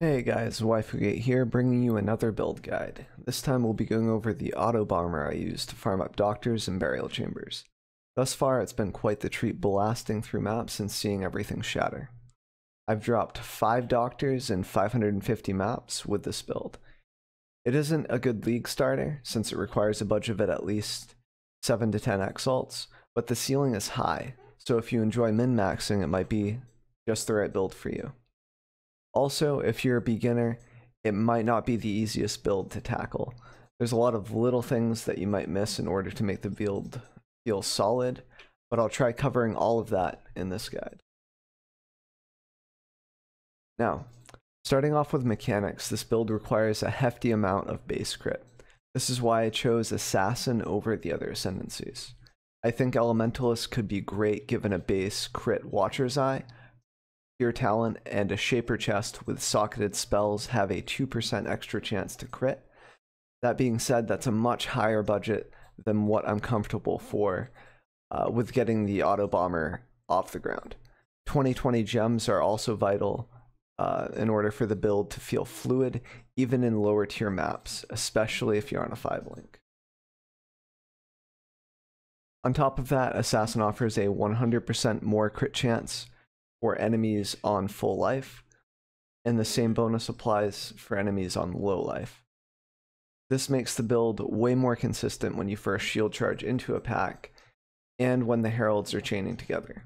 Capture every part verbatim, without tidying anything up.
Hey guys, Waifugate here, bringing you another build guide. This time we'll be going over the Autobomber I use to farm up Doctors and Burial Chambers. Thus far it's been quite the treat blasting through maps and seeing everything shatter. I've dropped five Doctors and five hundred fifty maps with this build. It isn't a good League starter, since it requires a budget of at least seven to ten exalts, but the ceiling is high, so if you enjoy min-maxing it might be just the right build for you. Also, if you're a beginner, it might not be the easiest build to tackle. There's a lot of little things that you might miss in order to make the build feel solid, but I'll try covering all of that in this guide. Now, starting off with mechanics, this build requires a hefty amount of base crit. This is why I chose Assassin over the other Ascendancies. I think Elementalist could be great given a base crit Watcher's Eye, Pure Talent, and a Shaper chest with socketed spells have a two percent extra chance to crit. That being said, that's a much higher budget than what I'm comfortable for uh, with getting the Autobomber off the ground. twenty twenty gems are also vital uh, in order for the build to feel fluid, even in lower tier maps, especially if you're on a five link. On top of that, Assassin offers a one hundred percent more crit chance for enemies on full life, and the same bonus applies for enemies on low life. This makes the build way more consistent when you first shield charge into a pack and when the heralds are chaining together.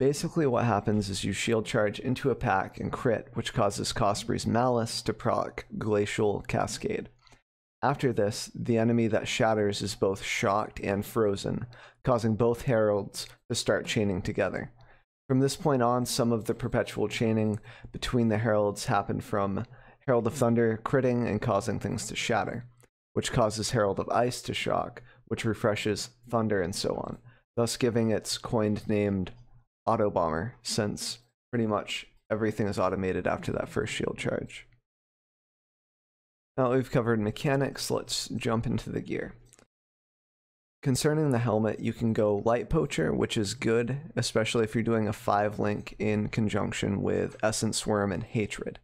Basically what happens is you shield charge into a pack and crit, which causes Cospri's Malice to proc Glacial Cascade. After this, the enemy that shatters is both shocked and frozen, causing both heralds to start chaining together. From this point on, some of the perpetual chaining between the heralds happen from Herald of Thunder critting and causing things to shatter, which causes Herald of Ice to shock, which refreshes Thunder, and so on, thus giving its coined named Autobomber, since pretty much everything is automated after that first shield charge. Now that we've covered mechanics, let's jump into the gear. Concerning the helmet, you can go Light Poacher, which is good, especially if you're doing a five link in conjunction with Essence Worm and Hatred.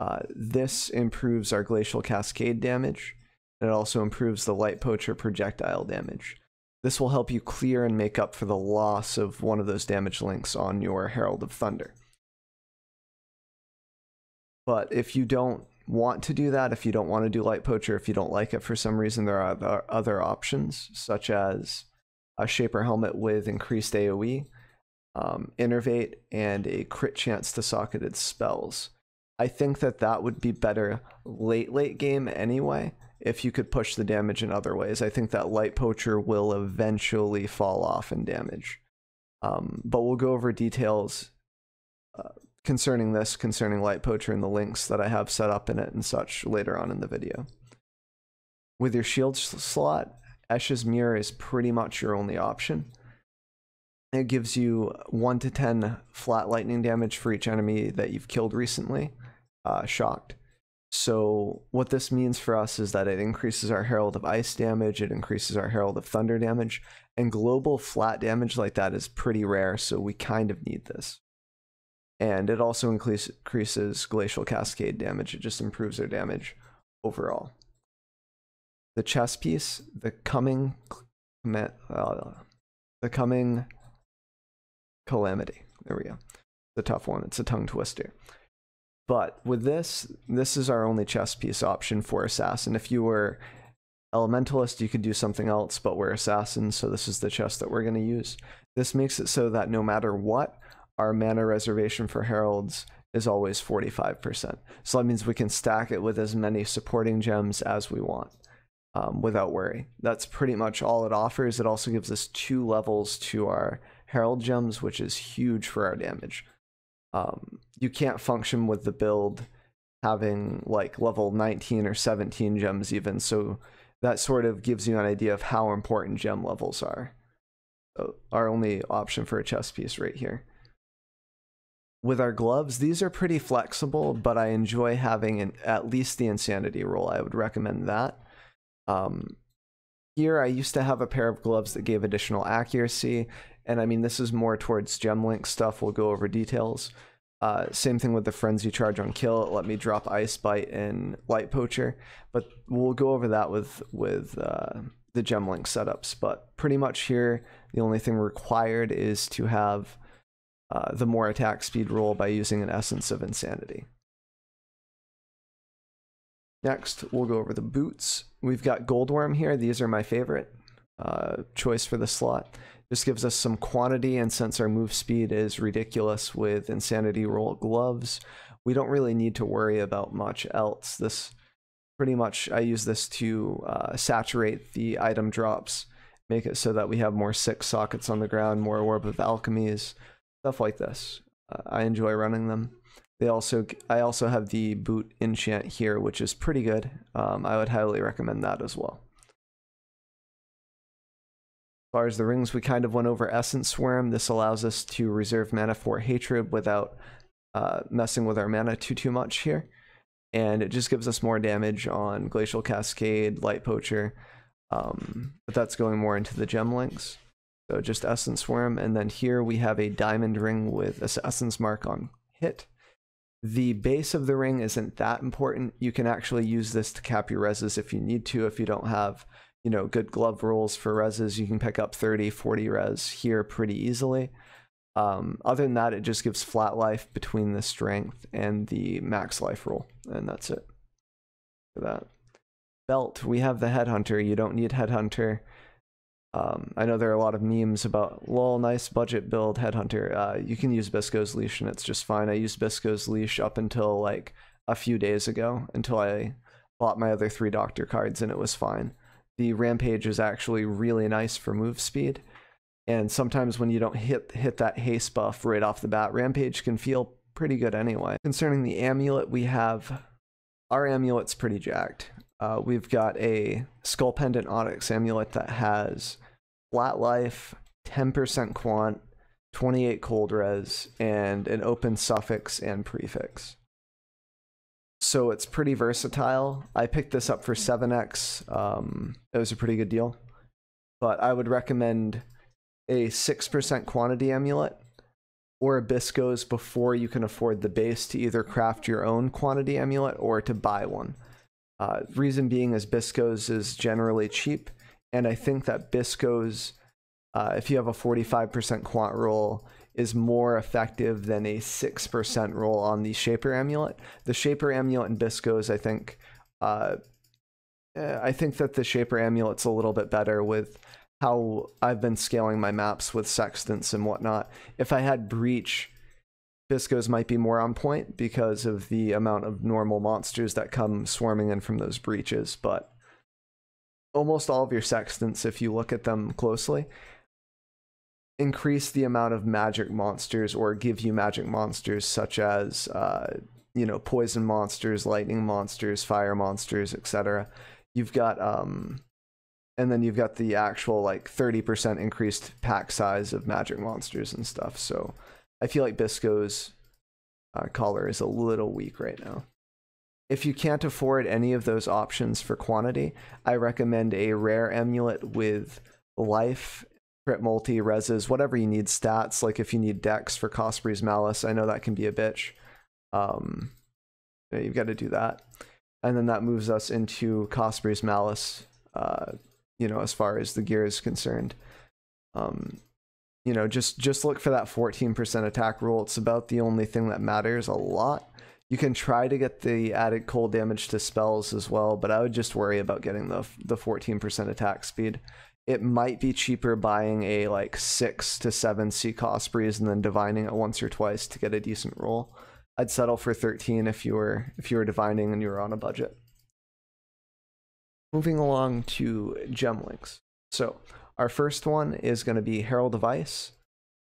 Uh, this improves our Glacial Cascade damage, and it also improves the Light Poacher projectile damage. This will help you clear and make up for the loss of one of those damage links on your Herald of Thunder. But if you don't want to do that, if you don't want to do Light Poacher, if you don't like it for some reason, there are other options such as a Shaper helmet with increased A O E, um, Innervate, and a crit chance to socketed spells. I think that that would be better late late game anyway, if you could push the damage in other ways. I think that Light Poacher will eventually fall off in damage, um, but we'll go over details uh, concerning this, concerning Light Poacher and the links that I have set up in it and such later on in the video. With your shield slot, Esh's Mirror is pretty much your only option. It gives you one to ten flat lightning damage for each enemy that you've killed recently, uh, shocked. So what this means for us is that it increases our Herald of Ice damage, it increases our Herald of Thunder damage, and global flat damage like that is pretty rare, so we kind of need this. And it also increases Glacial Cascade damage. It just improves their damage overall. The chest piece, the coming, uh, the coming calamity. There we go. The tough one. It's a tongue twister. But with this, this is our only chest piece option for Assassin. If you were Elementalist, you could do something else, but we're Assassins, so this is the chest that we're going to use. This makes it so that no matter what, our mana reservation for heralds is always forty-five percent. So that means we can stack it with as many supporting gems as we want um, without worry. That's pretty much all it offers. It also gives us two levels to our herald gems, which is huge for our damage. Um, you can't function with the build having like level nineteen or seventeen gems even. So that sort of gives you an idea of how important gem levels are. So our only option for a chest piece right here. With our gloves, these are pretty flexible, but I enjoy having an, at least the insanity roll. I would recommend that. Um, here, I used to have a pair of gloves that gave additional accuracy, and I mean, this is more towards gem link stuff. We'll go over details. Uh, same thing with the Frenzy Charge on kill. It let me drop Ice Bite and Light Poacher, but we'll go over that with with uh, the Gemlink setups. But pretty much here, the only thing required is to have uh, the more attack speed roll by using an Essence of Insanity. Next, we'll go over the boots. We've got Goldworm here. These are my favorite uh, choice for the slot. This gives us some quantity, and since our move speed is ridiculous with Insanity Roll Gloves, we don't really need to worry about much else. This pretty much, I use this to uh, saturate the item drops, make it so that we have more six sockets on the ground, more Orb of Alchemies, stuff like this. Uh, I enjoy running them. They also, I also have the boot enchant here, which is pretty good. Um, I would highly recommend that as well. As far as the rings, we kind of went over Essence Worm. This allows us to reserve mana for Hatred without uh, messing with our mana too, too much here. And it just gives us more damage on Glacial Cascade, Light Poacher, um, but that's going more into the gem links. So just Essence Worm, and then here we have a Diamond Ring with Assassin's Mark on hit. The base of the ring isn't that important. You can actually use this to cap your reses if you need to. If you don't have, you know, good glove rolls for reses, you can pick up thirty, forty res here pretty easily. Um, other than that, it just gives flat life between the strength and the max life roll, and that's it for that. Belt, we have the Headhunter. You don't need Headhunter. Um, I know there are a lot of memes about, lol, nice budget build, Headhunter. Uh, you can use Bisco's Leash and it's just fine. I used Bisco's Leash up until like a few days ago, until I bought my other three Doctor cards, and it was fine. The Rampage is actually really nice for move speed, and sometimes when you don't hit, hit that haste buff right off the bat, Rampage can feel pretty good anyway. Concerning the amulet, we have, our amulet's pretty jacked. Uh, we've got a Skull Pendant Onyx amulet that has flat life, ten percent quant, twenty-eight cold res, and an open suffix and prefix. So it's pretty versatile. I picked this up for seven X. Um, it was a pretty good deal. But I would recommend a six percent quantity amulet or a Bisco's before you can afford the base to either craft your own quantity amulet or to buy one. Uh, reason being is Bisco's is generally cheap, and I think that Bisco's, uh, if you have a forty-five percent quant roll, is more effective than a six percent roll on the Shaper Amulet. The Shaper Amulet and Bisco's, I think, uh, I think that the Shaper Amulet's a little bit better with how I've been scaling my maps with Sextants and whatnot. If I had Breach, Bisco's might be more on point because of the amount of normal monsters that come swarming in from those breaches, but almost all of your Sextants, if you look at them closely, increase the amount of magic monsters or give you magic monsters such as, uh, you know, poison monsters, lightning monsters, fire monsters, et cetera. You've got, um, and then you've got the actual, like, thirty percent increased pack size of magic monsters and stuff, so I feel like Bisco's uh, collar is a little weak right now. If you can't afford any of those options for quantity, I recommend a rare amulet with life, crit multi, reses, whatever you need stats. Like if you need dex for Cospri's Malice, I know that can be a bitch. Um, yeah, you've got to do that. And then that moves us into Cospri's Malice, uh, you know, as far as the gear is concerned. Um, You know, just, just look for that fourteen percent attack roll. It's about the only thing that matters a lot. You can try to get the added cold damage to spells as well, but I would just worry about getting the the fourteen percent attack speed. It might be cheaper buying a like six to seven C Cospri's and then divining it once or twice to get a decent roll. I'd settle for thirteen if you were if you were divining and you were on a budget. Moving along to gem links. So our first one is going to be Herald of Ice,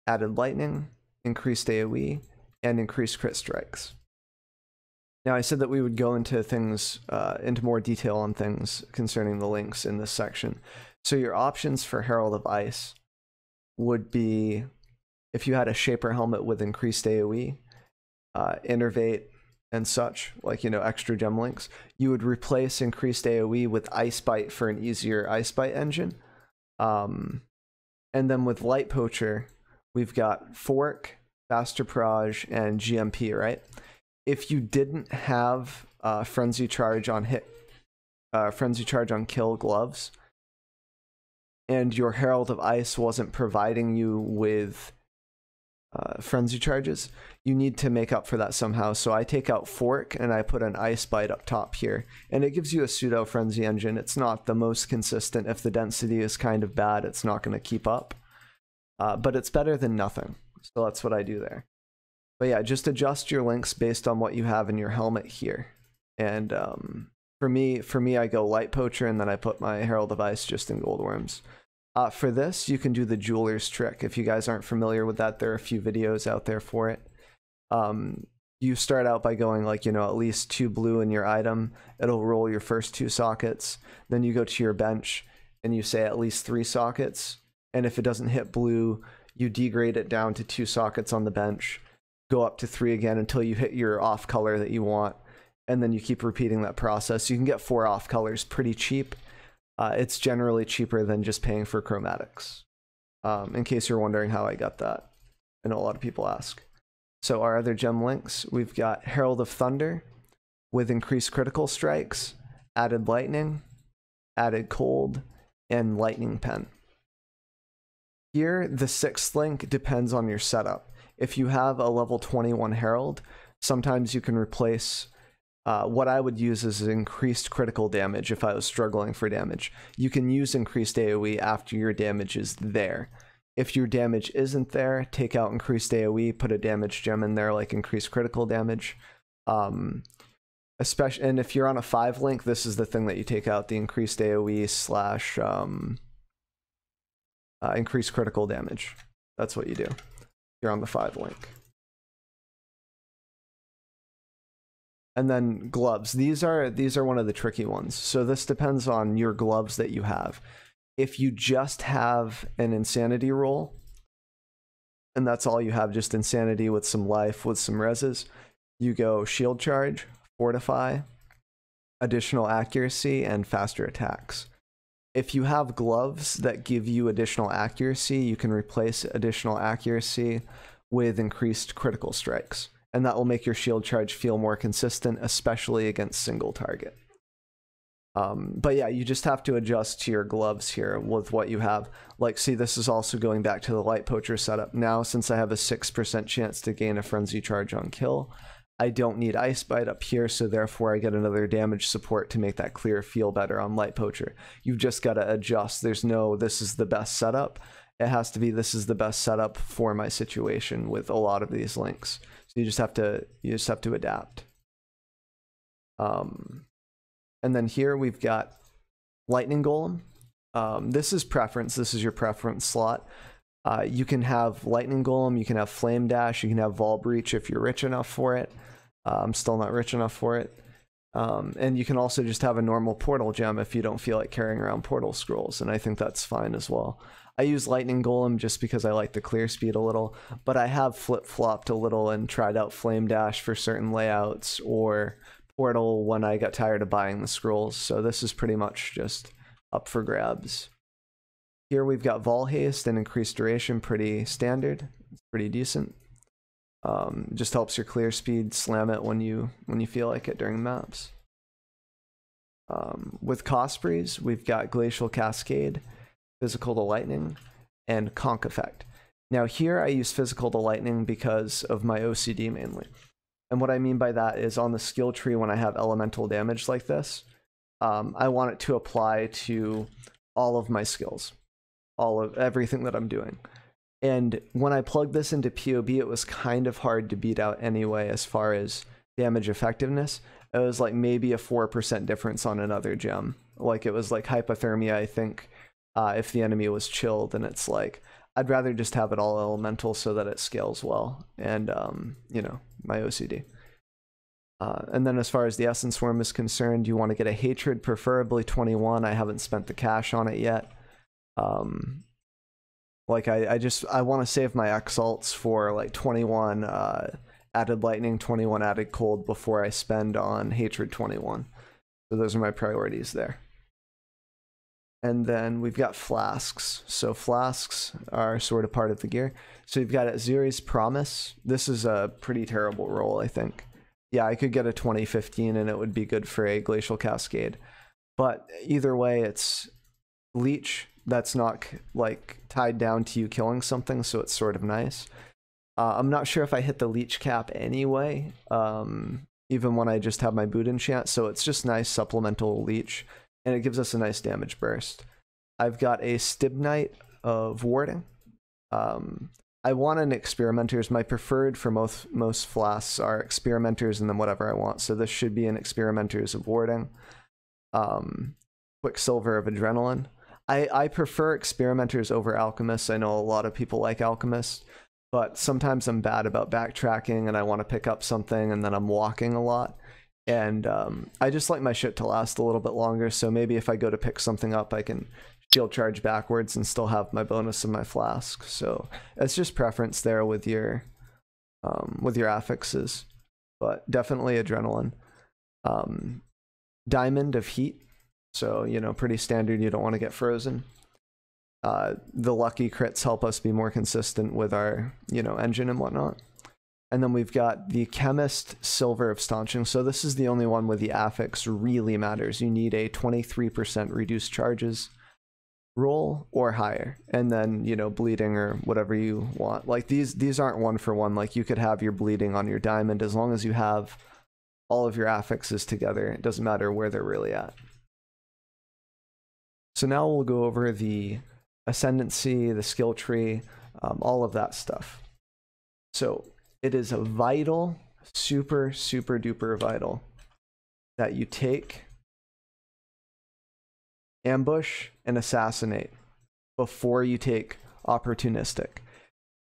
added lightning, increased A O E, and increased crit strikes. Now I said that we would go into things, uh, into more detail on things concerning the links in this section. So your options for Herald of Ice would be, if you had a Shaper Helmet with increased A O E, uh, Innervate, and such, like, you know, extra gem links, you would replace increased A O E with Ice Bite for an easier Ice Bite engine. Um, and then with Light Poacher, we've got Fork, Faster Parage, and G M P, right? If you didn't have uh, Frenzy Charge on hit, uh, Frenzy Charge on kill gloves, and your Herald of Ice wasn't providing you with uh, Frenzy Charges, you need to make up for that somehow. So I take out Fork and I put an Ice Bite up top here, and it gives you a pseudo Frenzy engine. It's not the most consistent. If the density is kind of bad, it's not going to keep up, uh, but it's better than nothing. So that's what I do there. But yeah, just adjust your links based on what you have in your helmet here. And um, for me, for me, I go Light Poacher, and then I put my Herald of Ice just in Goldworms. Uh, for this, you can do the Jeweler's Trick. If you guys aren't familiar with that, there are a few videos out there for it. Um, you start out by going like, you know, at least two blue in your item. It'll roll your first two sockets. Then you go to your bench, and you say at least three sockets. And if it doesn't hit blue, you degrade it down to two sockets on the bench, go up to three again until you hit your off color that you want, and then you keep repeating that process. You can get four off colors pretty cheap. Uh, it's generally cheaper than just paying for chromatics, um, in case you're wondering how I got that. I know a lot of people ask. So our other gem links, we've got Herald of Thunder with increased critical strikes, added lightning, added cold, and lightning pen. Here, the sixth link depends on your setup. If you have a level twenty-one Herald, sometimes you can replace uh, what I would use as increased critical damage if I was struggling for damage. You can use increased A O E after your damage is there. If your damage isn't there, take out increased A O E, put a damage gem in there like increased critical damage. Um, especially, and if you're on a five link, this is the thing that you take out, the increased A O E slash... Um, Uh, increase critical damage. That's what you do. You're on the five link. And then gloves. These are these are one of the tricky ones. So this depends on your gloves that you have. If you just have an insanity roll, and that's all you have, just insanity with some life, with some reses, you go Shield Charge, Fortify, additional accuracy, and faster attacks. If you have gloves that give you additional accuracy, you can replace additional accuracy with increased critical strikes, and that will make your Shield Charge feel more consistent, especially against single target. Um, but yeah, you just have to adjust to your gloves here with what you have. Like, see, this is also going back to the Light Poacher setup. Now, since I have a six percent chance to gain a Frenzy Charge on kill, I don't need Ice Bite up here, so therefore I get another damage support to make that clear feel better on Light Poacher. You've just got to adjust. There's no, this is the best setup. It has to be, this is the best setup for my situation with a lot of these links. So you just have to, you just have to adapt. Um, and then here we've got Lightning Golem. Um, this is preference. This is your preference slot. Uh, you can have Lightning Golem, you can have Flame Dash, you can have Vaal Breach if you're rich enough for it. Uh, I'm still not rich enough for it. Um, and you can also just have a normal Portal Gem if you don't feel like carrying around Portal Scrolls, and I think that's fine as well. I use Lightning Golem just because I like the clear speed a little, but I have flip-flopped a little and tried out Flame Dash for certain layouts, or Portal when I got tired of buying the scrolls, so this is pretty much just up for grabs. Here we've got Vol Haste and increased duration, pretty standard. It's pretty decent. Um, just helps your clear speed, slam it when you when you feel like it during maps. Um, with Cospri's, we've got Glacial Cascade, Physical to Lightning, and Conk Effect. Now here I use Physical to Lightning because of my O C D mainly. And what I mean by that is on the skill tree when I have elemental damage like this, um, I want it to apply to all of my skills. All of everything that I'm doing. And when I plugged this into P O B, it was kind of hard to beat out anyway as far as damage effectiveness. It was like maybe a four percent difference on another gem. Like it was like hypothermia, I think, uh, if the enemy was chilled, and it's like, I'd rather just have it all elemental so that it scales well. And, um, you know, my O C D. Uh, and then as far as the Essence Worm is concerned, you want to get a Hatred, preferably twenty-one. I haven't spent the cash on it yet. Um, like I, I just, I want to save my exalts for like twenty-one, uh, added lightning, twenty-one added cold before I spend on hatred twenty-one. So those are my priorities there. And then we've got flasks. So flasks are sort of part of the gear. So you've got Azuri's Promise. This is a pretty terrible roll, I think. Yeah, I could get a twenty fifteen and it would be good for a Glacial Cascade. But either way, it's Leech. That's not like tied down to you killing something, so it's sort of nice. Uh, I'm not sure if I hit the Leech cap anyway, um, even when I just have my boot enchant. So it's just nice supplemental Leech. And it gives us a nice damage burst. I've got a Stibnite of Warding. Um, I want an Experimenters. My preferred for most most flasks are Experimenters and then whatever I want. So this should be an Experimenters of Warding. Um, Quicksilver of Adrenaline. I, I prefer Experimenters over Alchemists. I know a lot of people like Alchemists. But sometimes I'm bad about backtracking and I want to pick up something and then I'm walking a lot. And um, I just like my shit to last a little bit longer, so maybe if I go to pick something up, I can shield charge backwards and still have my bonus in my flask. So it's just preference there with your um, with your affixes, but definitely Adrenaline. Um, Diamond of Heat, so you know, pretty standard. You don't want to get frozen. Uh, the lucky crits help us be more consistent with our you know engine and whatnot. And then we've got the Chemist Silver of Staunching. So this is the only one where the affix really matters. You need a twenty-three percent reduced charges roll or higher. And then, you know, bleeding or whatever you want. Like these, these aren't one for one. Like you could have your bleeding on your diamond as long as you have all of your affixes together. It doesn't matter where they're really at. So now we'll go over the ascendancy, the skill tree, um, all of that stuff. So it is vital, super, super duper vital that you take, ambush, and assassinate before you take opportunistic.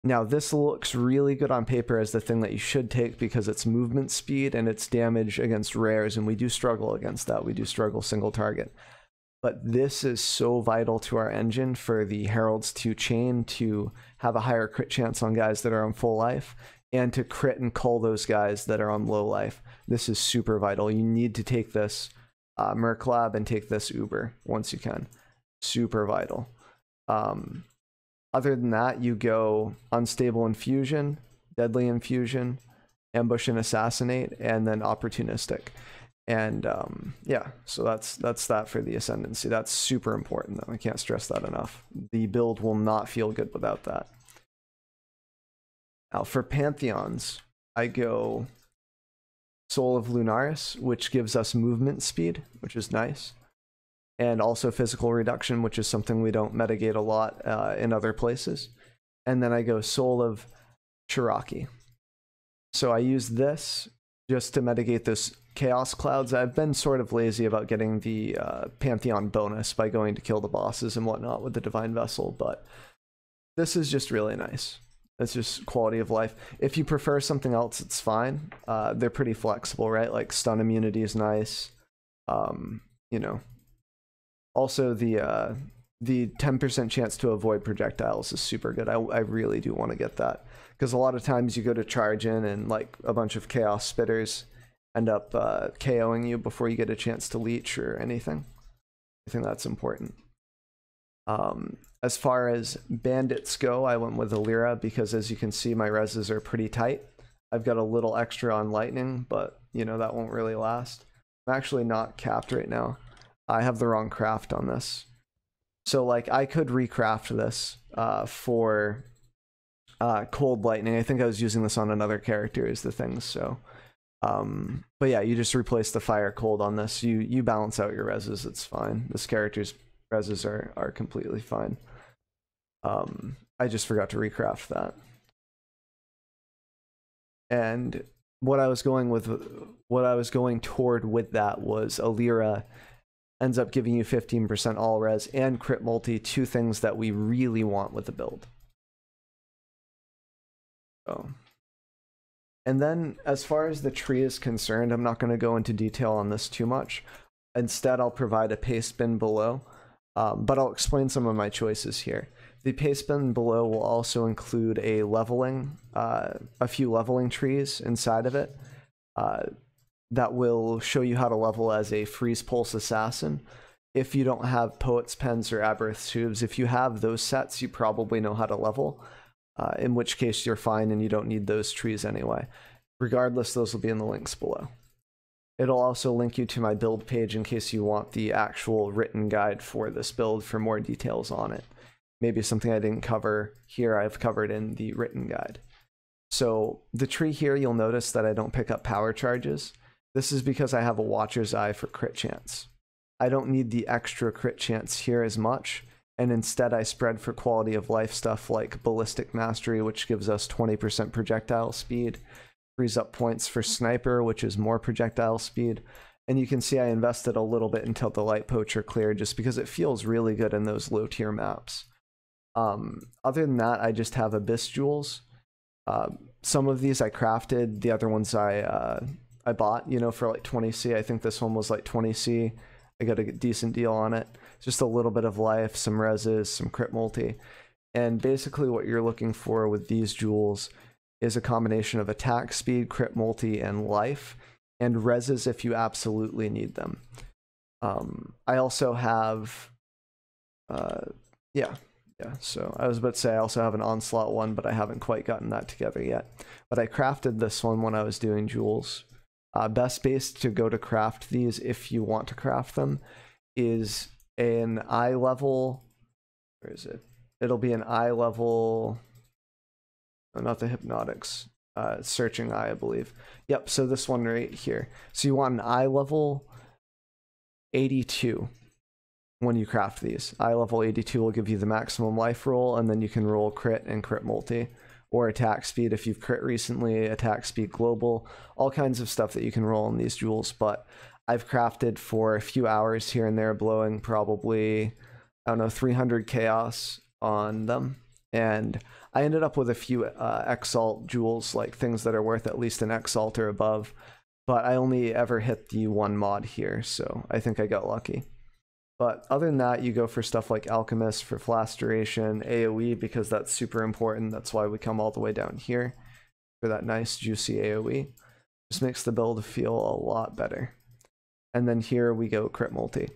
Now, this looks really good on paper as the thing that you should take because it's movement speed and it's damage against rares, and we do struggle against that. We do struggle single target. But this is so vital to our engine for the heralds to chain to have a higher crit chance on guys that are on full life, and to crit and cull those guys that are on low life. This is super vital. You need to take this uh, Merc Lab and take this Uber once you can. Super vital. Um, other than that, you go Unstable Infusion, Deadly Infusion, Ambush and Assassinate, and then Opportunistic. And um, yeah, so that's, that's that for the Ascendancy. That's super important though. I can't stress that enough. The build will not feel good without that. Now for Pantheons, I go Soul of Lunaris, which gives us movement speed, which is nice, and also physical reduction, which is something we don't mitigate a lot uh, in other places. And then I go Soul of Shiraki. So I use this just to mitigate those Chaos Clouds. I've been sort of lazy about getting the uh, Pantheon bonus by going to kill the bosses and whatnot with the Divine Vessel, but this is just really nice. It's just quality of life. If you prefer something else, it's fine. Uh, they're pretty flexible, right? Like stun immunity is nice. Um, you know, also the uh, the ten percent chance to avoid projectiles is super good. I, I really do want to get that because a lot of times you go to charge in and like a bunch of chaos spitters end up uh, KOing you before you get a chance to leech or anything. I think that's important. Um, As far as bandits go, I went with Alira because, as you can see, my reses are pretty tight. I've got a little extra on lightning, but, you know, that won't really last. I'm actually not capped right now. I have the wrong craft on this. So, like, I could recraft this uh, for uh, cold lightning. I think I was using this on another character is the thing, so. Um, but, yeah, you just replace the fire cold on this. You, you balance out your reses. It's fine. This character's reses are, are completely fine. Um, I just forgot to recraft that. And what I was going with, what I was going toward with that was Alira ends up giving you fifteen percent all res and crit multi, two things that we really want with the build. So. And then as far as the tree is concerned, I'm not going to go into detail on this too much. Instead, I'll provide a paste bin below, um, but I'll explain some of my choices here. The Pastebin below will also include a leveling, uh, a few leveling trees inside of it uh, that will show you how to level as a Freeze Pulse Assassin. if you don't have Poet's Pens or Aberrath Tubes. If you have those sets, you probably know how to level, uh, in which case you're fine and you don't need those trees anyway. Regardless, those will be in the links below. It'll also link you to my build page in case you want the actual written guide for this build for more details on it. Maybe something I didn't cover here, I've covered in the written guide. So the tree here, you'll notice that I don't pick up power charges. This is because I have a Watcher's Eye for crit chance. I don't need the extra crit chance here as much, and instead I spread for quality of life stuff like Ballistic Mastery, which gives us twenty percent projectile speed, frees up points for Sniper, which is more projectile speed, and you can see I invested a little bit until the Light Poacher cleared just because it feels really good in those low tier maps. Um, other than that, I just have Abyss Jewels. Uh, some of these I crafted, the other ones I uh, I bought, you know, for like twenty C. I think this one was like twenty C. I got a decent deal on it. Just a little bit of life, some reses, some crit multi. And basically what you're looking for with these jewels is a combination of attack speed, crit multi, and life, and reses if you absolutely need them. Um, I also have, uh, yeah. Yeah, so I was about to say I also have an Onslaught one, but I haven't quite gotten that together yet. But I crafted this one when I was doing jewels. Uh, best base to go to craft these, if you want to craft them, is an eye level... Where is it? It'll be an eye level... Oh, not the Hypnotics. Uh, searching Eye, I believe. Yep, so this one right here. So you want an eye level eighty-two. When you craft these. Eye level eighty-two will give you the maximum life roll, and then you can roll crit and crit multi, or attack speed if you've crit recently, attack speed global, all kinds of stuff that you can roll in these jewels. But I've crafted for a few hours here and there, blowing probably, I don't know, three hundred chaos on them. And I ended up with a few uh, exalt jewels, like things that are worth at least an exalt or above, but I only ever hit the one mod here, so I think I got lucky. But other than that, you go for stuff like Alchemist, for Flasturation, AoE, because that's super important. That's why we come all the way down here for that nice, juicy AoE. Just makes the build feel a lot better. And then here we go crit multi.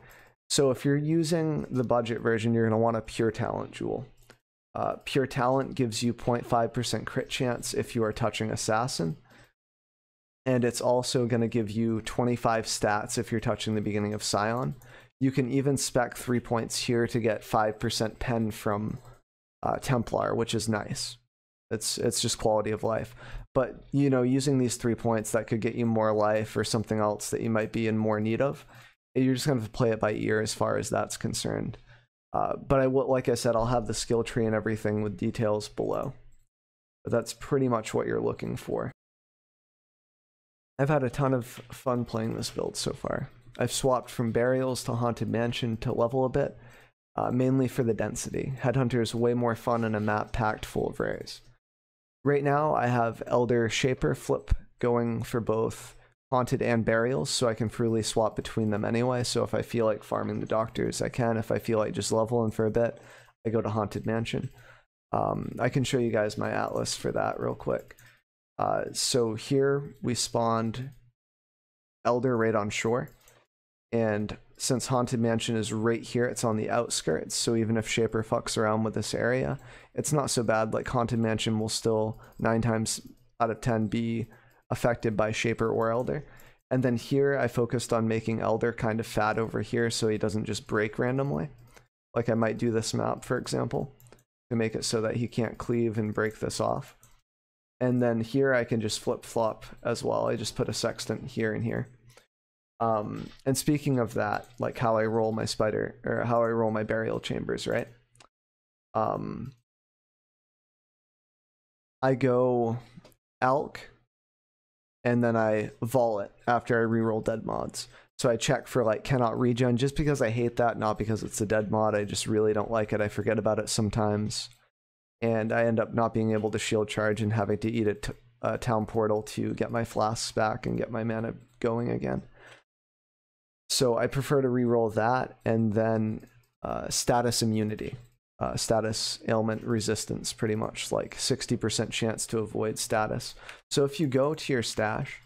So if you're using the budget version, you're going to want a Pure Talent jewel. Uh, Pure Talent gives you zero point five percent crit chance if you are touching Assassin. And it's also going to give you twenty-five stats if you're touching the beginning of Scion. You can even spec three points here to get five percent pen from uh, Templar, which is nice. It's, it's just quality of life. But, you know, using these three points, that could get you more life or something else that you might be in more need of. You're just going to play it by ear as far as that's concerned. Uh, but I will, like I said, I'll have the skill tree and everything with details below. But that's pretty much what you're looking for. I've had a ton of fun playing this build so far. I've swapped from Burials to Haunted Mansion to level a bit, uh, mainly for the density. Headhunter is way more fun in a map packed full of rares. Right now, I have Elder Shaper Flip going for both Haunted and Burials, so I can freely swap between them anyway. So if I feel like farming the Doctors, I can. If I feel like just leveling for a bit, I go to Haunted Mansion. Um, I can show you guys my Atlas for that real quick. Uh, so here we spawned Elder right on shore. And since Haunted Mansion is right here, it's on the outskirts, so even if Shaper fucks around with this area, it's not so bad. Like, Haunted Mansion will still, nine times out of ten, be affected by Shaper or Elder. And then here, I focused on making Elder kind of fat over here so he doesn't just break randomly. Like I might do this map, for example, to make it so that he can't cleave and break this off. And then here, I can just flip-flop as well. I just put a sextant here and here. Um, and speaking of that, like how I roll my spider, or how I roll my Burial Chambers, right? Um, I go Alc, and then I Vaal it after I reroll dead mods. So I check for like cannot regen, just because I hate that, not because it's a dead mod, I just really don't like it, I forget about it sometimes. And I end up not being able to shield charge and having to eat a, t a town portal to get my flasks back and get my mana going again. So I prefer to reroll that, and then uh, status immunity, uh, status ailment resistance, pretty much like sixty percent chance to avoid status. So if you go to your stash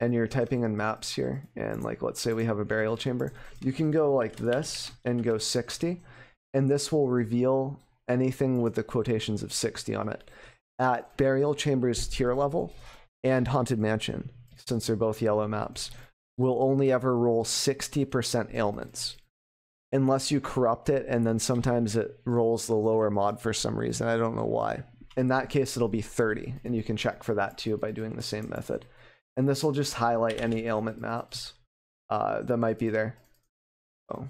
and you're typing in maps here, and like let's say we have a burial chamber, you can go like this and go sixty, and this will reveal anything with the quotations of sixty on it at Burial Chambers tier level. And Haunted Mansion, since they're both yellow maps, will only ever roll sixty percent ailments unless you corrupt it, and then sometimes it rolls the lower mod for some reason. I don't know why. In that case, it'll be thirty, and you can check for that too by doing the same method. And this will just highlight any ailment maps uh, that might be there. Oh,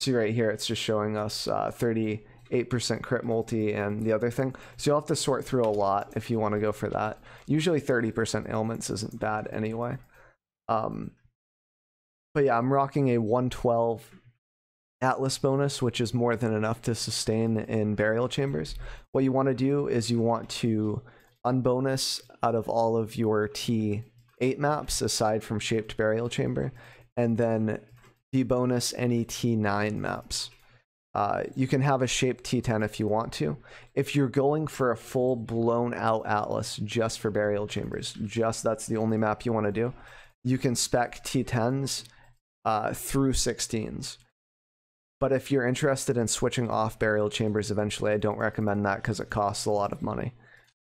see right here, it's just showing us uh, thirty-eight percent crit multi and the other thing. So you'll have to sort through a lot if you want to go for that. Usually thirty percent ailments isn't bad anyway. Um, but yeah, I'm rocking a one twelve Atlas bonus, which is more than enough to sustain in Burial Chambers. What you want to do is you want to unbonus out of all of your T eight maps aside from Shaped Burial Chamber, and then debonus any T nine maps. Uh, you can have a Shaped T ten if you want to. If you're going for a full blown out Atlas just for Burial Chambers, just that's the only map you want to do, you can spec T tens uh, through sixteens. But if you're interested in switching off Burial Chambers eventually, I don't recommend that because it costs a lot of money.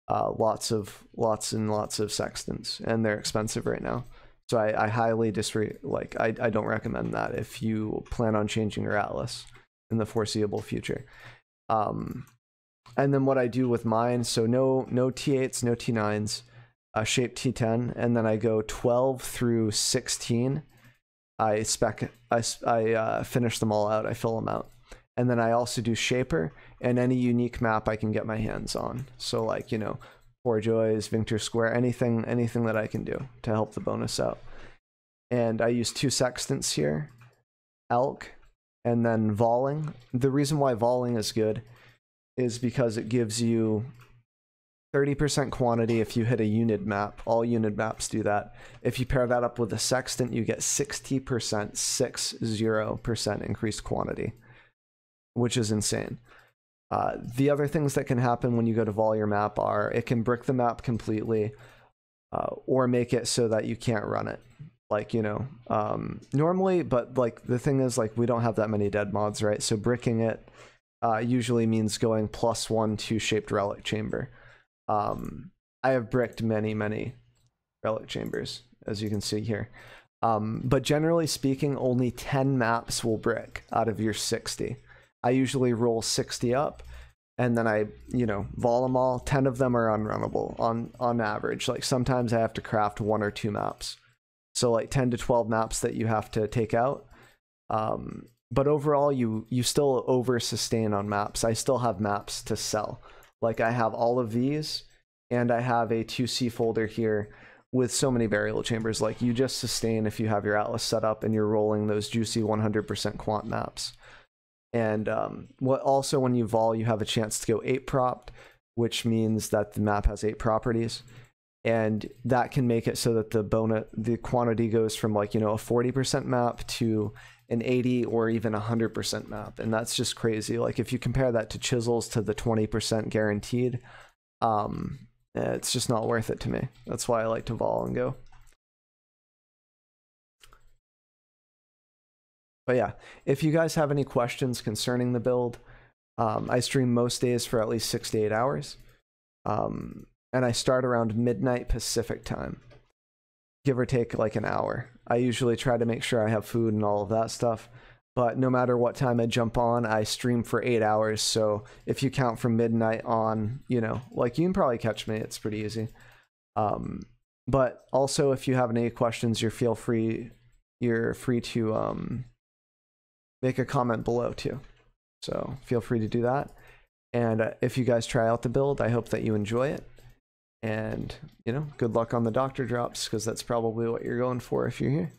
Uh, lots of lots and lots of sextants, and they're expensive right now. So I, I highly disre like I, I don't recommend that if you plan on changing your Atlas in the foreseeable future. Um, and then what I do with mine, so no no T eights, no T nines, uh, Shaped T ten, and then I go twelve through sixteen. I spec I I uh, finish them all out. I fill them out. And then I also do Shaper and any unique map I can get my hands on. So like, you know, Four Joys, Vinctor Square, anything, anything that I can do to help the bonus out. And I use two sextants here, Elk, and then Vauling. The reason why Vauling is good is because it gives you thirty percent quantity if you hit a unit map. All unit maps do that. If you pair that up with a sextant, you get sixty percent, sixty percent increased quantity, which is insane. Uh, the other things that can happen when you go to vol your map are it can brick the map completely, uh, or make it so that you can't run it. Like, you know, um, normally, but like the thing is, like, we don't have that many dead mods, right? So bricking it uh, usually means going plus one to Shaped Relic Chamber. Um, I have bricked many, many Relic Chambers, as you can see here. Um, but generally speaking, only ten maps will brick out of your sixty. I usually roll sixty up, and then I, you know, vol them all. ten of them are unrunnable on, on average. Like, sometimes I have to craft one or two maps. So, like, ten to twelve maps that you have to take out. Um, but overall, you, you still over-sustain on maps. I still have maps to sell. Like, I have all of these, and I have a two C folder here with so many Burial Chambers. Like, you just sustain if you have your Atlas set up and you're rolling those juicy one hundred percent quant maps. And um, what also, when you vol, you have a chance to go eight propped, which means that the map has eight properties, and that can make it so that the bonus, the quantity goes from like, you know, a forty percent map to an eighty or even a one hundred percent map, and that's just crazy. Like, if you compare that to Chisels, to the twenty percent guaranteed, um, it's just not worth it to me. That's why I like to vol and go. But yeah, if you guys have any questions concerning the build, um, I stream most days for at least six to eight hours, um, and I start around midnight Pacific time, give or take like an hour. I usually try to make sure I have food and all of that stuff, but no matter what time I jump on, I stream for eight hours. So if you count from midnight on, you know, like, you can probably catch me. It's pretty easy. Um, but also, if you have any questions, you feel free. You're free to. Um, Make a comment below too, so feel free to do that. And uh, if you guys try out the build, I hope that you enjoy it. And, you know, good luck on the doctor drops, because that's probably what you're going for if you're here.